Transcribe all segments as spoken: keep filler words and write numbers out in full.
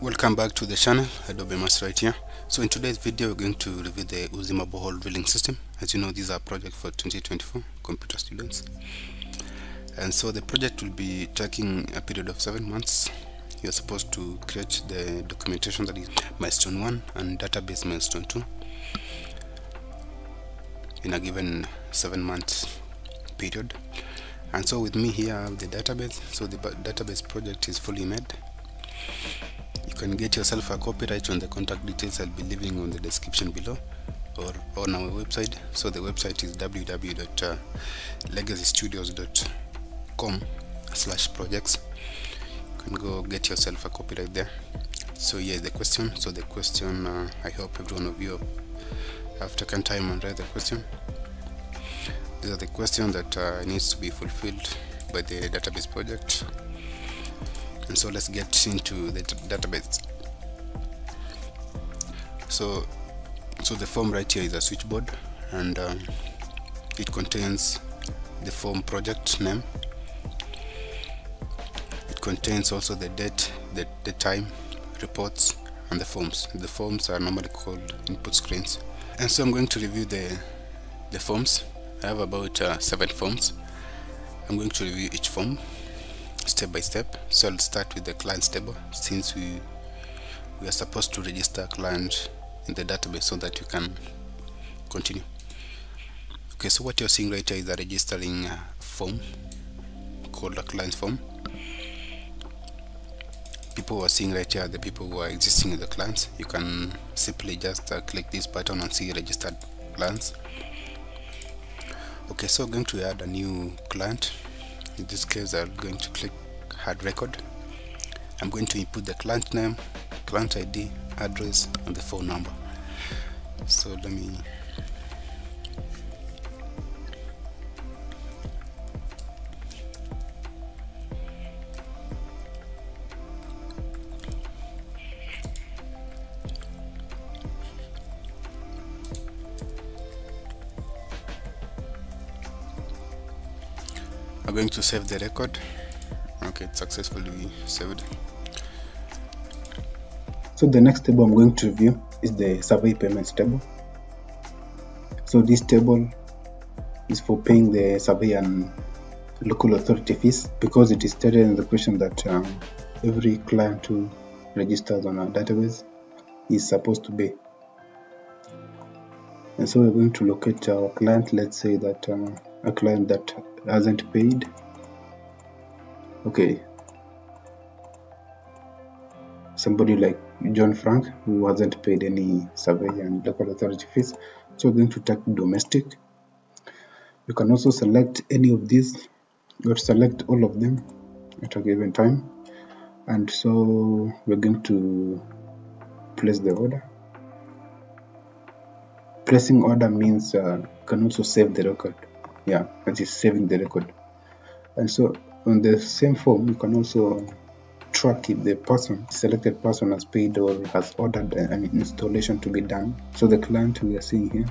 Welcome back to the channel. Adobe Max right here. So in today's video we're going to review the Uzima Borehole Drilling System. As you know, these are projects for twenty twenty-four computer students, and so the project will be taking a period of seven months. You're supposed to create the documentation, that is milestone one and database milestone two, in a given seven month period. And so with me here I have the database. So the database project is fully made. You can get yourself a copyright on the contact details I'll be leaving on the description below, or on our website. So the website is w w w dot legacy studios dot com slash projects. You can go get yourself a copyright there. So here is the question. So the question, uh, I hope every one of you have taken time and read the question. These are the questions that uh, needs to be fulfilled by the database project. And so let's get into the database. So, so the form right here is a switchboard, and um, it contains the form project name. It contains also the date, the, the time, reports, and the forms. The forms are normally called input screens. And so I'm going to review the the forms. I have about uh, seven forms. I'm going to review each form step by step. So I'll start with the clients table, since we we are supposed to register a client in the database so that you can continue. Okay, so what you're seeing right here is a registering uh, form called a client form. People who are seeing right here are the people who are existing in the clients. You can simply just uh, click this button and see registered clients. Okay, so I'm going to add a new client. In this case I'm going to click add record. I'm going to input the client name, client I D, address, and the phone number. So let me I'm going to save the record. Okay, it's successfully saved. So the next table I'm going to review is the survey payments table. So this table is for paying the survey and local authority fees, because it is stated in the question that um, every client who registers on our database is supposed to pay. And so we're going to locate our client. Let's say that um, a client that hasn't paid. Okay, somebody like John Frank, who hasn't paid any survey and local authority fees. So we're going to take domestic. You can also select any of these, or select all of them at a given time. And so we're going to place the order. Placing order means uh, can also save the record. Yeah, that is saving the record. And so on the same form, you can also track if the person, selected person, has paid or has ordered an installation to be done. So the client we are seeing here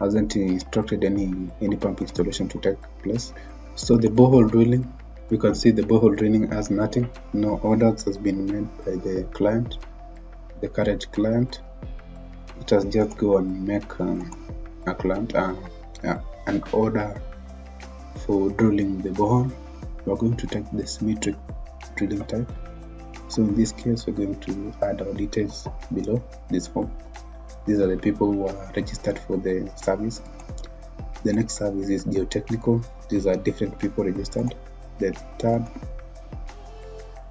hasn't instructed any any pump installation to take place. So the borehole drilling, you can see the borehole drilling has nothing. No orders has been made by the client, the current client. It has just go and make um, a client uh, uh, an order for drilling the borehole. We're going to take the symmetric drilling type. So in this case, we're going to add our details below this form. These are the people who are registered for the service. The next service is geotechnical. These are different people registered. The third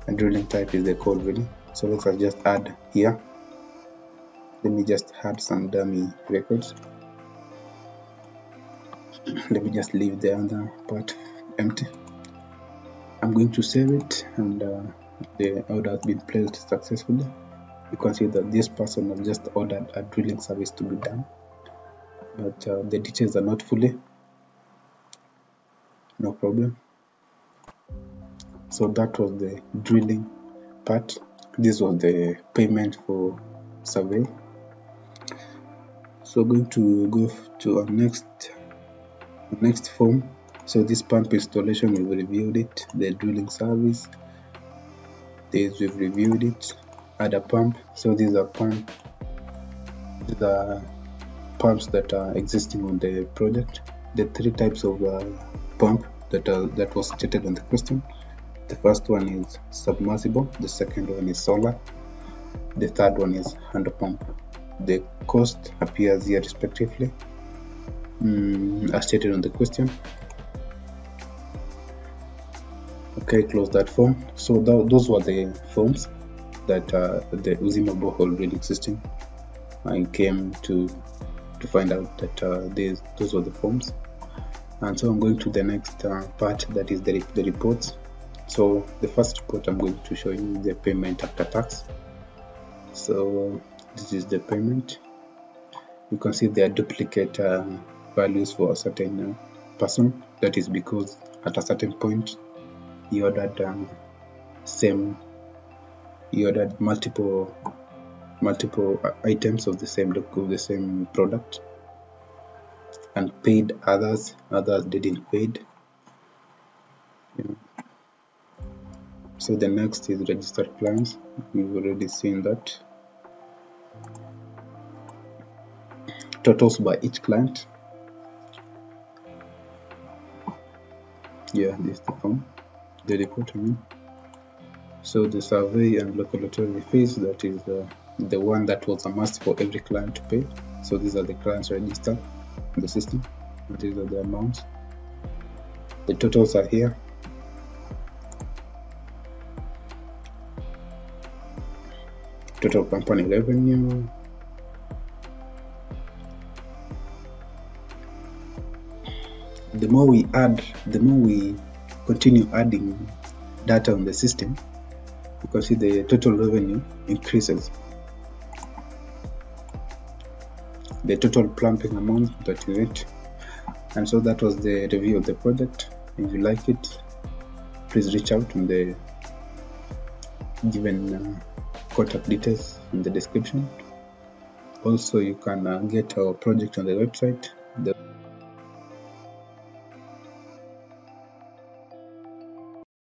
and drilling type is the core drilling. So let's just add here. Let me just add some dummy records. Let me just leave the other part empty. I'm going to save it, and uh, the order has been placed successfully. You can see that this person has just ordered a drilling service to be done, but uh, the details are not fully. No problem. So that was the drilling part. This was the payment for survey. So going to go to our next next form. So this pump installation, we've reviewed it, the drilling service, this, we've reviewed it. Add a pump. So these are pump these are pumps that are existing on the project. The three types of uh, pump that are, that was stated in the question. The first one is submersible, the second one is solar, the third one is hand pump. The cost appears here respectively, mm, as stated on the question. Okay, close that form. So th those were the forms that uh, the Uzima Borehole Drilling System I came to to find out that uh, these those were the forms. And so I'm going to the next uh, part, that is the, the reports. So the first report I'm going to show you is the payment after tax. So this is the payment. You can see there are duplicate uh, values for a certain uh, person. That is because at a certain point he ordered um, same he ordered multiple multiple items of the same of the same product and paid others others didn't paid. Yeah. So the next is registered plans. We've already seen that. Totals by each client. Yeah, this is the form, the report I mean. So the survey and local authority fees, that is uh, the one that was a must for every client to pay. So these are the clients registered in the system. These are the amounts. The totals are here. Total company revenue. The more we add, the more we continue adding data on the system, you can see the total revenue increases. The total plumping amount, that is it. And so that was the review of the project. If you like it, please reach out on the given uh, contact details in the description. Also, you can uh, get our project on the website. The